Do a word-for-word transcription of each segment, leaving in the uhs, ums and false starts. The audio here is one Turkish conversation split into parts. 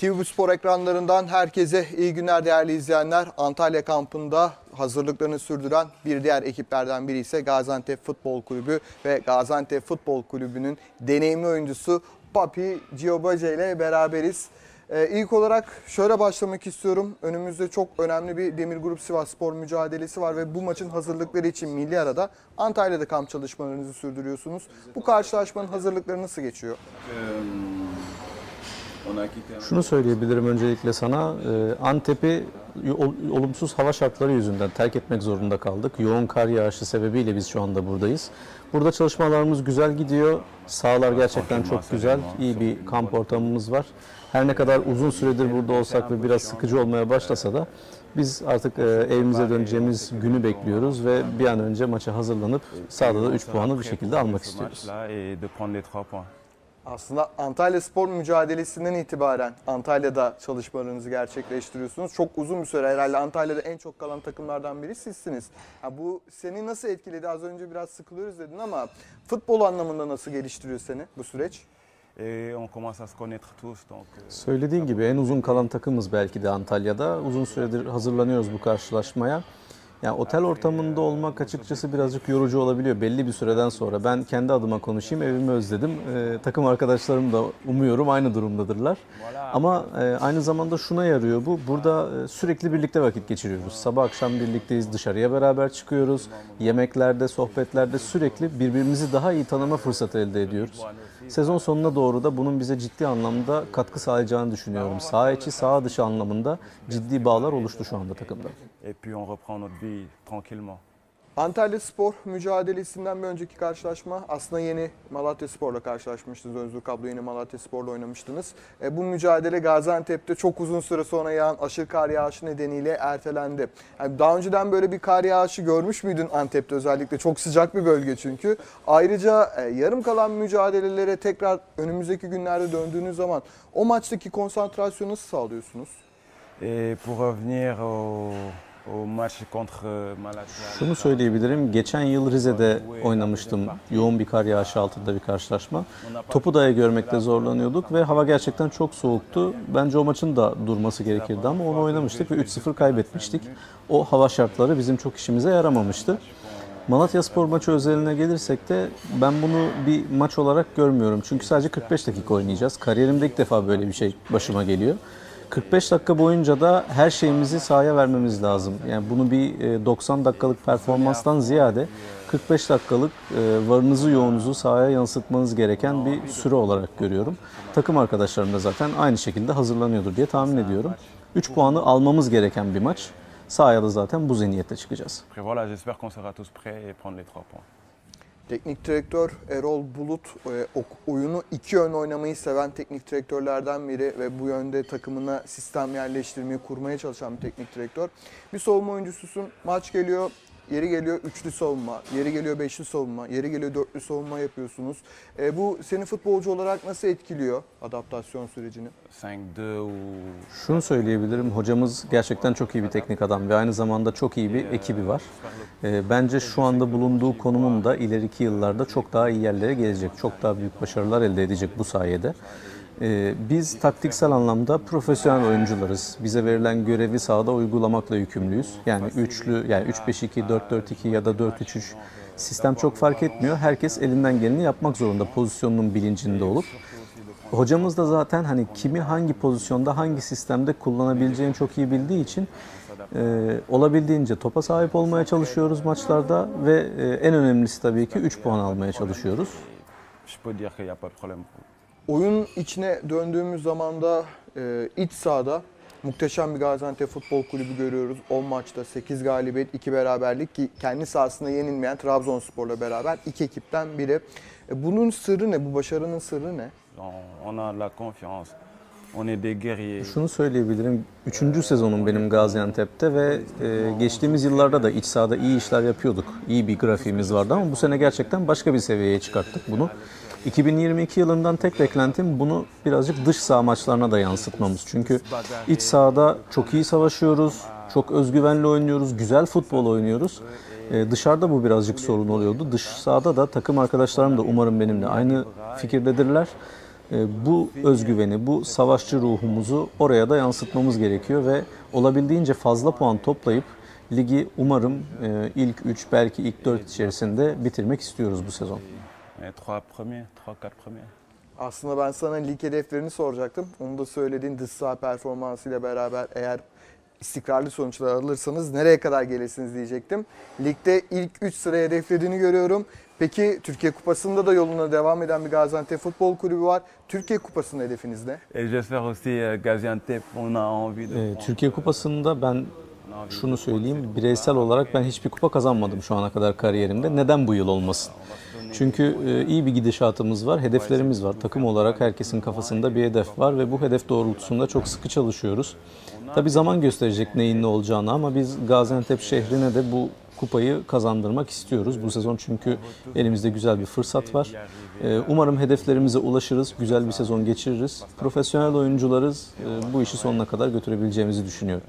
T V Spor ekranlarından herkese iyi günler değerli izleyenler. Antalya kampında hazırlıklarını sürdüren bir diğer ekiplerden biri ise Gaziantep Futbol Kulübü ve Gaziantep Futbol Kulübü'nün deneyimli oyuncusu Papy Djilobodji ile beraberiz. Ee, ilk olarak şöyle başlamak istiyorum. Önümüzde çok önemli bir Demir Grup Sivasspor mücadelesi var ve bu maçın hazırlıkları için milli arada Antalya'da kamp çalışmalarınızı sürdürüyorsunuz. Bu karşılaşmanın hazırlıkları nasıl geçiyor? Şunu söyleyebilirim öncelikle sana. Antep'i olumsuz hava şartları yüzünden terk etmek zorunda kaldık. Yoğun kar yağışı sebebiyle biz şu anda buradayız. Burada çalışmalarımız güzel gidiyor. Sahalar gerçekten çok güzel. İyi bir kamp ortamımız var. Her ne kadar uzun süredir burada olsak ve biraz sıkıcı olmaya başlasa da biz artık evimize döneceğimiz günü bekliyoruz ve bir an önce maça hazırlanıp sahada da üç puanı bir şekilde almak istiyoruz. Aslında Antalyaspor mücadelesinden itibaren Antalya'da çalışmalarınızı gerçekleştiriyorsunuz. Çok uzun bir süre herhalde Antalya'da en çok kalan takımlardan biri sizsiniz. Ya bu seni nasıl etkiledi? Az önce biraz sıkılıyoruz dedin ama futbol anlamında nasıl geliştiriyor seni bu süreç? Söylediğin gibi en uzun kalan takımız belki de Antalya'da. Uzun süredir hazırlanıyoruz bu karşılaşmaya. Yani otel ortamında olmak açıkçası birazcık yorucu olabiliyor belli bir süreden sonra. Ben kendi adıma konuşayım, evimi özledim. Ee, takım arkadaşlarım da umuyorum aynı durumdadırlar. Ama e, aynı zamanda şuna yarıyor bu. Burada e, sürekli birlikte vakit geçiriyoruz. Sabah akşam birlikteyiz, dışarıya beraber çıkıyoruz. Yemeklerde, sohbetlerde sürekli birbirimizi daha iyi tanıma fırsatı elde ediyoruz. Sezon sonuna doğru da bunun bize ciddi anlamda katkı sağlayacağını düşünüyorum. Saha içi, saha dışı anlamında ciddi bağlar oluştu şu anda takımda. Antalyaspor mücadelesinden bir önceki karşılaşma aslında yeni Malatyaspor'la karşılaşmıştınız. Özgür Kablo yeni Malatyaspor'la oynamıştınız. E, bu mücadele Gaziantep'te çok uzun süre sonra yağan aşırı kar yağışı nedeniyle ertelendi. Yani daha önceden böyle bir kar yağışı görmüş müydün Antep'te özellikle? Çok sıcak bir bölge çünkü. Ayrıca e, yarım kalan mücadelelere tekrar önümüzdeki günlerde döndüğünüz zaman o maçtaki konsantrasyonu nasıl sağlıyorsunuz? E, pour revenir au... Şunu söyleyebilirim, geçen yıl Rize'de oynamıştım, yoğun bir kar yağışı altında bir karşılaşma. Topu dahi görmekte zorlanıyorduk ve hava gerçekten çok soğuktu. Bence o maçın da durması gerekirdi ama onu oynamıştık ve üç sıfır kaybetmiştik. O hava şartları bizim çok işimize yaramamıştı. Malatyaspor maçı özeline gelirsek de ben bunu bir maç olarak görmüyorum. Çünkü sadece kırk beş dakika oynayacağız. Kariyerimde ilk defa böyle bir şey başıma geliyor. kırk beş dakika boyunca da her şeyimizi sahaya vermemiz lazım. Yani bunu bir doksan dakikalık performanstan ziyade kırk beş dakikalık varınızı yoğunuzu sahaya yansıtmanız gereken bir süre olarak görüyorum. Takım arkadaşlarım da zaten aynı şekilde hazırlanıyordur diye tahmin ediyorum. üç puanı almamız gereken bir maç. Sahaya da zaten bu zihniyetle çıkacağız. Teknik direktör Erol Bulut, oyunu iki yön oynamayı seven teknik direktörlerden biri ve bu yönde takımına sistem yerleştirmeyi kurmaya çalışan bir teknik direktör. Bir savunma oyuncususun, maç geliyor, yeri geliyor üçlü savunma, yeri geliyor beşli savunma, yeri geliyor dörtlü savunma yapıyorsunuz. E, bu seni futbolcu olarak nasıl etkiliyor adaptasyon sürecini? Şunu söyleyebilirim, hocamız gerçekten çok iyi bir teknik adam ve aynı zamanda çok iyi bir ekibi var. E, bence şu anda bulunduğu konumun da ileriki yıllarda çok daha iyi yerlere gelecek, çok daha büyük başarılar elde edecek bu sayede. Biz taktiksel anlamda profesyonel oyuncularız. Bize verilen görevi sahada uygulamakla yükümlüyüz. Yani üçlü, yani üç beş iki, dört dört iki ya da dört üç üç sistem çok fark etmiyor. Herkes elinden geleni yapmak zorunda, pozisyonunun bilincinde olup. Hocamız da zaten hani kimi hangi pozisyonda, hangi sistemde kullanabileceğini çok iyi bildiği için Ee, olabildiğince topa sahip olmaya çalışıyoruz maçlarda ve e, en önemlisi tabii ki üç puan almaya çalışıyoruz. Oyun içine döndüğümüz zaman da e, iç sahada muhteşem bir Gaziantep Futbol Kulübü görüyoruz. on maçta sekiz galibiyet, iki beraberlik ki kendi sahasında yenilmeyen Trabzonspor'la beraber iki ekipten biri. E, bunun sırrı ne? Bu başarının sırrı ne? Şunu söyleyebilirim, üçüncü sezonum benim Gaziantep'te ve e, geçtiğimiz yıllarda da iç sahada iyi işler yapıyorduk. İyi bir grafiğimiz vardı ama bu sene gerçekten başka bir seviyeye çıkarttık bunu. iki bin yirmi iki yılından tek beklentim bunu birazcık dış saha maçlarına da yansıtmamız. Çünkü iç sahada çok iyi savaşıyoruz, çok özgüvenli oynuyoruz, güzel futbol oynuyoruz. Ee, dışarıda bu birazcık sorun oluyordu. Dış sahada da takım arkadaşlarım da umarım benimle aynı fikirdedirler. bu özgüveni, bu savaşçı ruhumuzu oraya da yansıtmamız gerekiyor ve olabildiğince fazla puan toplayıp ligi umarım ilk üç, belki ilk dört içerisinde bitirmek istiyoruz bu sezon. Aslında ben sana lig hedeflerini soracaktım. Onu da söylediğin dış saha performansıyla beraber eğer istikrarlı sonuçlar alırsanız nereye kadar gelirsiniz diyecektim. Ligde ilk üç sıraya hedeflediğini görüyorum. Peki Türkiye Kupası'nda da yoluna devam eden bir Gaziantep Futbol Kulübü var. Türkiye Kupası'nın hedefiniz ne? Ee, Türkiye Kupası'nda ben şunu söyleyeyim. Bireysel olarak ben hiçbir kupa kazanmadım şu ana kadar kariyerimde. Neden bu yıl olmasın? Çünkü iyi bir gidişatımız var, hedeflerimiz var. Takım olarak herkesin kafasında bir hedef var ve bu hedef doğrultusunda çok sıkı çalışıyoruz. Tabii zaman gösterecek neyin ne olacağını ama biz Gaziantep şehrine de bu kupayı kazandırmak istiyoruz. Bu sezon çünkü elimizde güzel bir fırsat var. Umarım hedeflerimize ulaşırız, güzel bir sezon geçiririz. Profesyonel oyuncularız, bu işi sonuna kadar götürebileceğimizi düşünüyorum.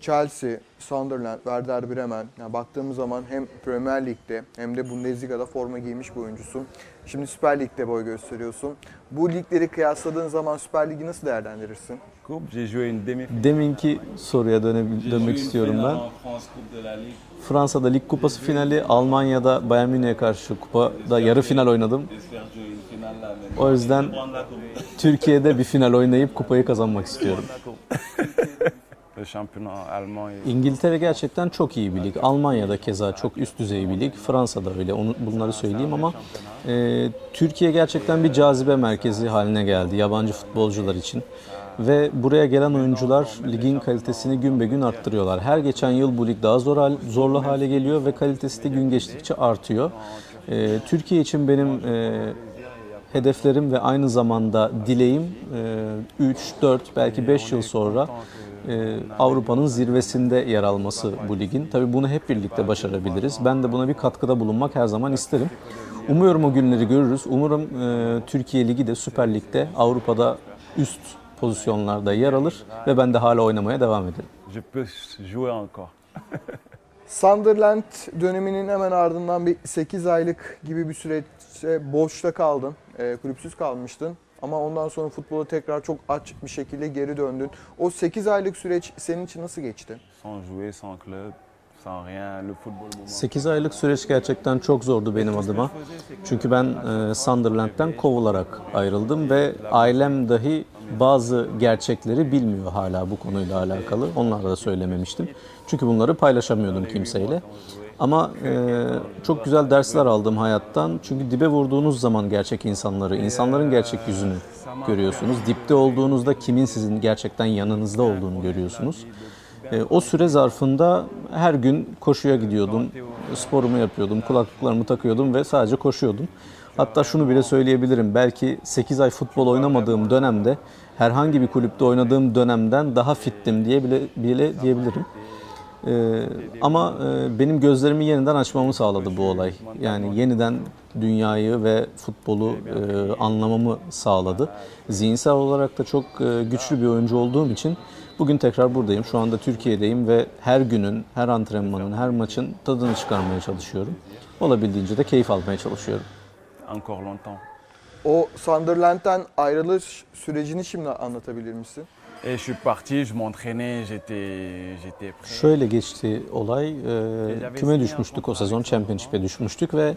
Chelsea, Sunderland, Werder Bremen, yani baktığımız zaman hem Premier Lig'de hem de Bundesliga'da forma giymiş bir oyuncusun. Şimdi Süper Lig'de boy gösteriyorsun. Bu ligleri kıyasladığın zaman Süper Lig'i nasıl değerlendirirsin? Deminki soruya dönmek istiyorum ben. Fransa'da Lig Kupası finali, Almanya'da Bayern Münih'e karşı kupada yarı final oynadım. O yüzden Türkiye'de bir final oynayıp kupayı kazanmak istiyorum. İngiltere gerçekten çok iyi bir lig. Almanya'da keza çok üst düzey bir lig. Fransa'da öyle. Onu, bunları söyleyeyim ama e, Türkiye gerçekten bir cazibe merkezi haline geldi yabancı futbolcular için. Ve buraya gelen oyuncular ligin kalitesini gün be gün arttırıyorlar. Her geçen yıl bu lig daha zor, zorlu hale geliyor ve kalitesi de gün geçtikçe artıyor. E, Türkiye için benim e, hedeflerim ve aynı zamanda dileğim e, üç, dört belki beş yıl sonra Ee, Avrupa'nın zirvesinde yer alması bu ligin. Tabii bunu hep birlikte başarabiliriz. Ben de buna bir katkıda bulunmak her zaman isterim. Umuyorum o günleri görürüz. Umarım e, Türkiye Ligi de Süper Lig'de Avrupa'da üst pozisyonlarda yer alır ve ben de hala oynamaya devam ederim. Sunderland döneminin hemen ardından bir sekiz aylık gibi bir süreçte boşta kaldın. E, kulüpsüz kalmıştın. Ama ondan sonra futbola tekrar çok aç bir şekilde geri döndün. O sekiz aylık süreç senin için nasıl geçti? sekiz aylık süreç gerçekten çok zordu benim adıma. Çünkü ben e, Sunderland'den kovularak ayrıldım ve ailem dahi bazı gerçekleri bilmiyor hala bu konuyla alakalı. Onlara da söylememiştim. Çünkü bunları paylaşamıyordum kimseyle. Ama e, çok güzel dersler aldım hayattan. Çünkü dibe vurduğunuz zaman gerçek insanları, insanların gerçek yüzünü görüyorsunuz. Dipte olduğunuzda kimin sizin gerçekten yanınızda olduğunu görüyorsunuz. E, o süre zarfında her gün koşuya gidiyordum, sporumu yapıyordum, kulaklıklarımı takıyordum ve sadece koşuyordum. Hatta şunu bile söyleyebilirim, belki sekiz ay futbol oynamadığım dönemde, herhangi bir kulüpte oynadığım dönemden daha fittim diye bile, bile diyebilirim. Ee, ama e, benim gözlerimi yeniden açmamı sağladı bu olay. Yani yeniden dünyayı ve futbolu e, anlamamı sağladı. Zihinsel olarak da çok e, güçlü bir oyuncu olduğum için bugün tekrar buradayım. Şu anda Türkiye'deyim ve her günün, her antrenmanın, her maçın tadını çıkarmaya çalışıyorum. Olabildiğince de keyif almaya çalışıyorum. O Sunderland'den ayrılış sürecini şimdi anlatabilir misin? Şöyle geçti olay, e, küme düşmüştük o sezon, Championship'e düşmüştük ve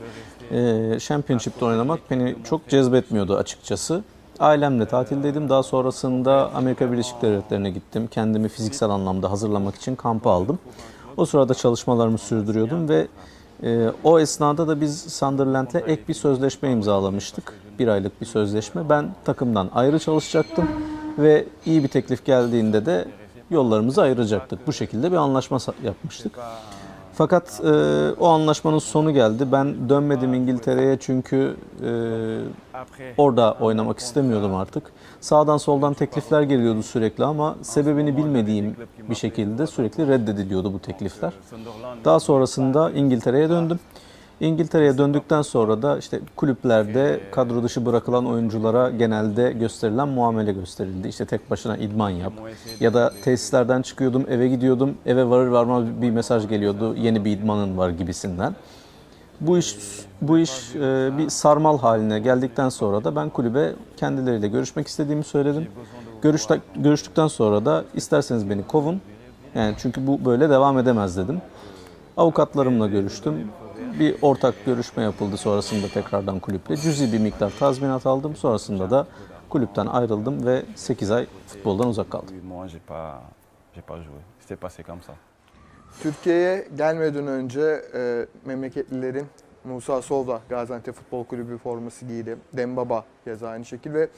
e, Championship'te oynamak beni çok cezbetmiyordu açıkçası. Ailemle tatildeydim, daha sonrasında Amerika Birleşik Devletleri'ne gittim, kendimi fiziksel anlamda hazırlamak için kampa aldım. O sırada çalışmalarımı sürdürüyordum ve e, o esnada da biz Sunderland'le ek bir sözleşme imzalamıştık, bir aylık bir sözleşme. Ben takımdan ayrı çalışacaktım ve iyi bir teklif geldiğinde de yollarımızı ayıracaktık. Bu şekilde bir anlaşma yapmıştık. Fakat e, o anlaşmanın sonu geldi. Ben dönmedim İngiltere'ye çünkü e, orada oynamak istemiyordum artık. Sağdan soldan teklifler geliyordu sürekli ama sebebini bilmediğim bir şekilde sürekli reddediliyordu bu teklifler. Daha sonrasında İngiltere'ye döndüm. İngiltere'ye döndükten sonra da işte kulüplerde kadro dışı bırakılan oyunculara genelde gösterilen muamele gösterildi. İşte tek başına idman yap ya da tesislerden çıkıyordum, eve gidiyordum, eve varır varmaz bir mesaj geliyordu, yeni bir idmanın var gibisinden. Bu iş bu iş e, bir sarmal haline geldikten sonra da ben kulübe kendileriyle görüşmek istediğimi söyledim. Görüş, görüştükten sonra da isterseniz beni kovun. Yani çünkü bu böyle devam edemez dedim. Avukatlarımla görüştüm. Bir ortak görüşme yapıldı sonrasında tekrardan kulüple. Cüzi bir miktar tazminat aldım. Sonrasında da kulüpten ayrıldım ve sekiz ay futboldan uzak kaldım. Türkiye'ye gelmeden önce e, memleketlilerin Moussa Sow da Gaziantep Futbol Kulübü forması giydi. Demba Ba keza aynı şekil ve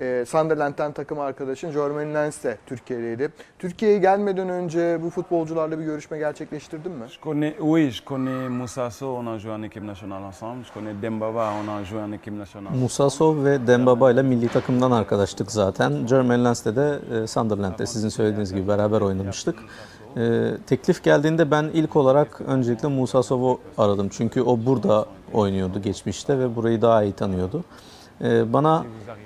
e, Sunderland'den takım arkadaşın Jermaine Lens de Türkiye'deydi. Türkiye'ye gelmeden önce bu futbolcularla bir görüşme gerçekleştirdin mi? Je connais, oui, je connais Moussa Sow, on a joué en équipe nationale ensemble. Je connais Demba Ba, on a joué en équipe nationale. Moussa Sow ve Demba Ba ile milli takımdan arkadaştık zaten. Jermaine Lens'le de e, Sunderland'de sizin söylediğiniz gibi beraber oynamıştık. Ee, teklif geldiğinde ben ilk olarak öncelikle Moussa Sow'u aradım. Çünkü o burada oynuyordu geçmişte ve burayı daha iyi tanıyordu. Ee, bana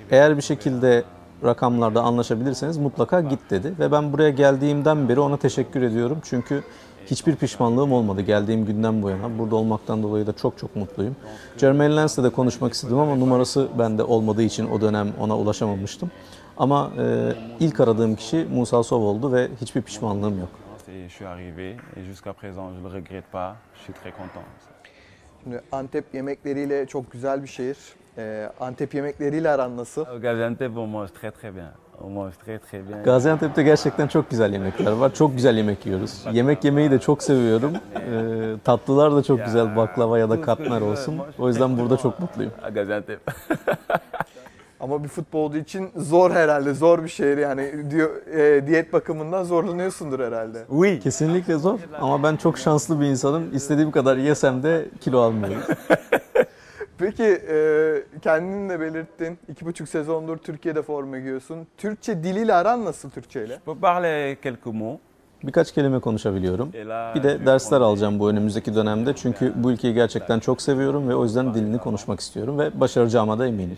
eğer bir şekilde rakamlarda anlaşabilirseniz mutlaka git dedi. Ve ben buraya geldiğimden beri ona teşekkür ediyorum. Çünkü hiçbir pişmanlığım olmadı geldiğim günden bu yana. Burada olmaktan dolayı da çok çok mutluyum. Jermaine Lens'le de konuşmak istedim ama numarası bende olmadığı için o dönem ona ulaşamamıştım. Ama e, ilk aradığım kişi Moussa Sow oldu ve hiçbir pişmanlığım yok. Et je suis arrivé et jusqu'à présent je le regrette pas. Je suis très content. Şimdi Antep yemekleriyle çok güzel bir şehir. Ee, Antep yemekleriyle aran nasıl? Gaziantep on mange très très bien. On mange très très bien. Gaziantep'te gerçekten çok güzel yemekler var. Çok güzel yemek yiyoruz. Yemek yemeyi de çok seviyorum. Ee, tatlılar da çok güzel, baklava ya da katmer olsun. O yüzden burada çok mutluyum. Gaziantep. Ama bir futbolcu için zor herhalde, zor bir şehir yani diyor, e, diyet bakımından zorlanıyorsundur herhalde. Oui, kesinlikle zor ama ben çok şanslı bir insanım. İstediğim kadar yesem de kilo almıyorum. Peki e, kendin de belirttin, iki buçuk sezondur Türkiye'de forma giyiyorsun. Türkçe diliyle aran nasıl Türkçeyle? Birkaç kelime konuşabiliyorum. Bir de dersler alacağım bu önümüzdeki dönemde. Çünkü bu ülkeyi gerçekten çok seviyorum ve o yüzden dilini konuşmak istiyorum ve başaracağıma da eminim.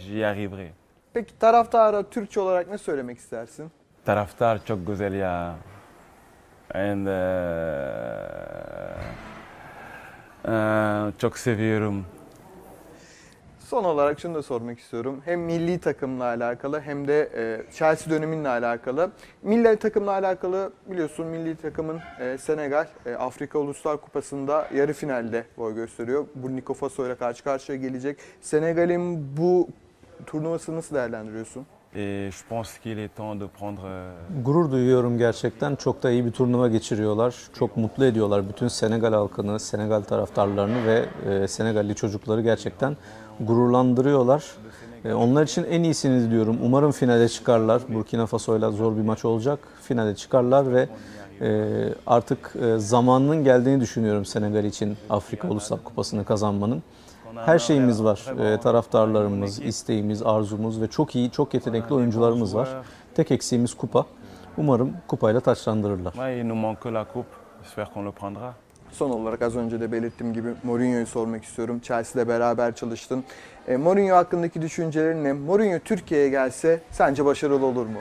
Peki taraftara Türkçe olarak ne söylemek istersin? Taraftar çok güzel ya. And, uh, uh, çok seviyorum. Son olarak şunu da sormak istiyorum. Hem milli takımla alakalı hem de Chelsea döneminle alakalı. Milli takımla alakalı biliyorsun milli takımın Senegal Afrika Uluslar Kupası'nda yarı finalde boy gösteriyor. Burkina Faso ile karşı karşıya gelecek. Senegal'in bu turnuvasını nasıl değerlendiriyorsun? Gurur duyuyorum gerçekten. Çok da iyi bir turnuva geçiriyorlar. Çok mutlu ediyorlar bütün Senegal halkını, Senegal taraftarlarını ve Senegalli çocukları gerçekten gururlandırıyorlar. Onlar için en iyisini diliyorum. Umarım finale çıkarlar. Burkina Faso'yla zor bir maç olacak. Finale çıkarlar ve artık zamanının geldiğini düşünüyorum Senegal için Afrika Uluslar Kupası'nı kazanmanın. Her şeyimiz var. E, taraftarlarımız, isteğimiz, arzumuz ve çok iyi, çok yetenekli oyuncularımız var. Tek eksiğimiz kupa. Umarım kupayla taçlandırırlar. Son olarak az önce de belirttiğim gibi Mourinho'yu sormak istiyorum. Chelsea'de beraber çalıştın. E, Mourinho hakkındaki düşüncelerin ne? Mourinho Türkiye'ye gelse sence başarılı olur mu?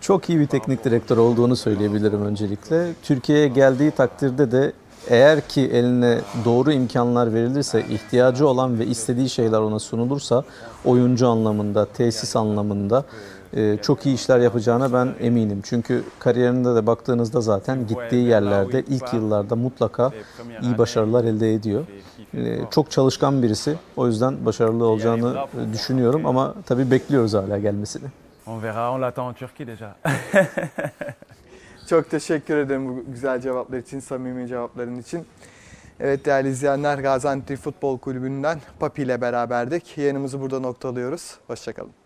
Çok iyi bir teknik direktör olduğunu söyleyebilirim öncelikle. Türkiye'ye geldiği takdirde de eğer ki eline doğru imkanlar verilirse, ihtiyacı olan ve istediği şeyler ona sunulursa oyuncu anlamında, tesis anlamında çok iyi işler yapacağına ben eminim. Çünkü kariyerinde de baktığınızda zaten gittiği yerlerde ilk yıllarda mutlaka iyi başarılar elde ediyor. Çok çalışkan birisi. O yüzden başarılı olacağını düşünüyorum ama tabii bekliyoruz hala gelmesini. On verra, on l'attend en Turquie déjà. Çok teşekkür ederim bu güzel cevaplar için, samimi cevapların için. Evet değerli izleyenler, Gaziantep Futbol Kulübü'nden Papy ile beraberdik. Yayınımızı burada noktalıyoruz. Hoşçakalın.